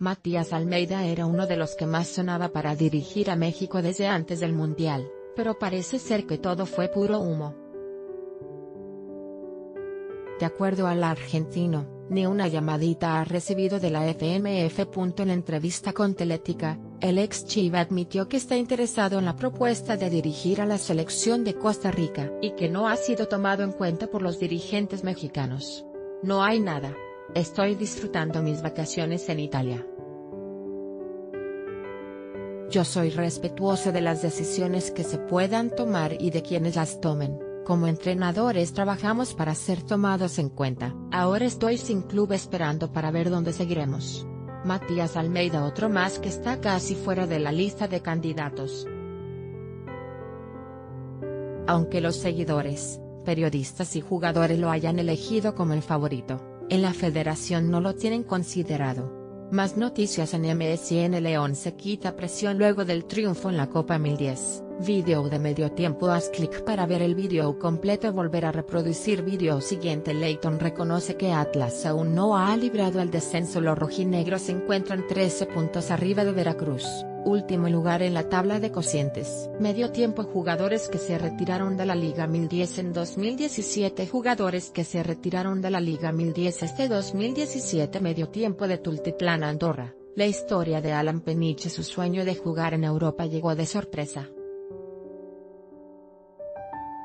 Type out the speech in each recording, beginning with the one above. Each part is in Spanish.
Matías Almeyda era uno de los que más sonaba para dirigir a México desde antes del Mundial, pero parece ser que todo fue puro humo. De acuerdo al argentino, ni una llamadita ha recibido de la FMF. En entrevista con Teletica, el ex Chiva admitió que está interesado en la propuesta de dirigir a la selección de Costa Rica y que no ha sido tomado en cuenta por los dirigentes mexicanos. No hay nada. Estoy disfrutando mis vacaciones en Italia. Yo soy respetuoso de las decisiones que se puedan tomar y de quienes las tomen. Como entrenadores trabajamos para ser tomados en cuenta. Ahora estoy sin club esperando para ver dónde seguiremos. Matías Almeyda, otro más que está casi fuera de la lista de candidatos. Aunque los seguidores, periodistas y jugadores lo hayan elegido como el favorito, en la federación no lo tienen considerado. Más noticias en MSN. León se quita presión luego del triunfo en la Copa 1010. Video de medio tiempo. Haz clic para ver el video completo. Volver a reproducir video siguiente. Leitón reconoce que Atlas aún no ha librado el descenso. Los rojinegros se encuentran 13 puntos arriba de Veracruz, último lugar en la tabla de cocientes. Medio tiempo. Jugadores que se retiraron de la Liga 1010 en 2017. Jugadores que se retiraron de la Liga 1010 este 2017. Medio tiempo de Tultitlán, Andorra. La historia de Alan Peniche. Su sueño de jugar en Europa llegó de sorpresa.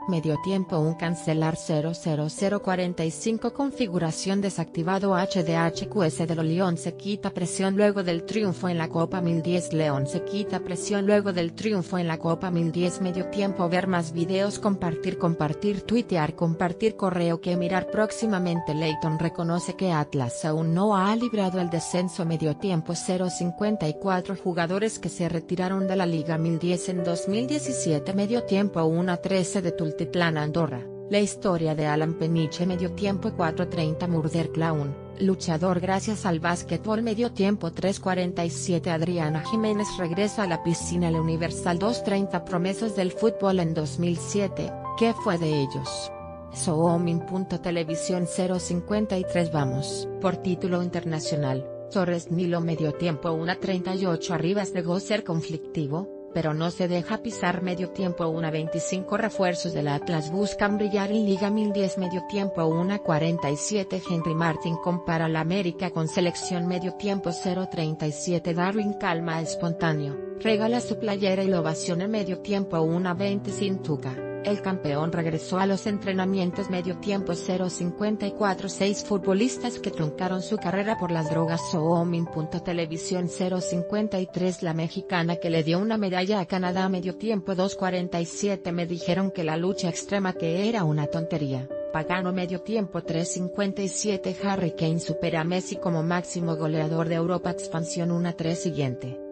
Medio tiempo. Un cancelar 00045. Configuración desactivado. HDHQS de León se quita presión luego del triunfo en la Copa 1010. León se quita presión luego del triunfo en la Copa 1010. Medio tiempo. Ver más videos. Compartir, tuitear, compartir correo. Que mirar próximamente. Leitón reconoce que Atlas aún no ha librado el descenso. Medio tiempo 054. Jugadores que se retiraron de la Liga 1010 en 2017. Medio tiempo 1-13 de Tultitlán, Andorra. La historia de Alan Peniche. Medio tiempo 4:30. Murder Clown, luchador gracias al básquetbol. Medio tiempo 3:47. Adriana Jiménez regresa a la piscina. La Universal 2:30. Promesas del fútbol en 2007, ¿qué fue de ellos? Sooming.televisión 053. Vamos por título internacional. Torres Nilo. Medio tiempo 1:38. Arribas negó ser conflictivo, pero no se deja pisar. Medio tiempo 1:25. Refuerzos del Atlas buscan brillar en Liga 1010. Medio tiempo 1:47. Henry Martin compara la América con selección. Medio tiempo 0:37. Darwin calma espontáneo, regala su playera y la ovación. En medio tiempo 1:20. Sintuca, el campeón regresó a los entrenamientos. Medio tiempo 0:54. 6 futbolistas que truncaron su carrera por las drogas. Sooming.televisión 0:53. La mexicana que le dio una medalla a Canadá. Medio tiempo 2:47. Me dijeron que la lucha extrema que era una tontería. Pagano. Medio tiempo 3:57. Harry Kane supera a Messi como máximo goleador de Europa. Expansión 1:3 siguiente.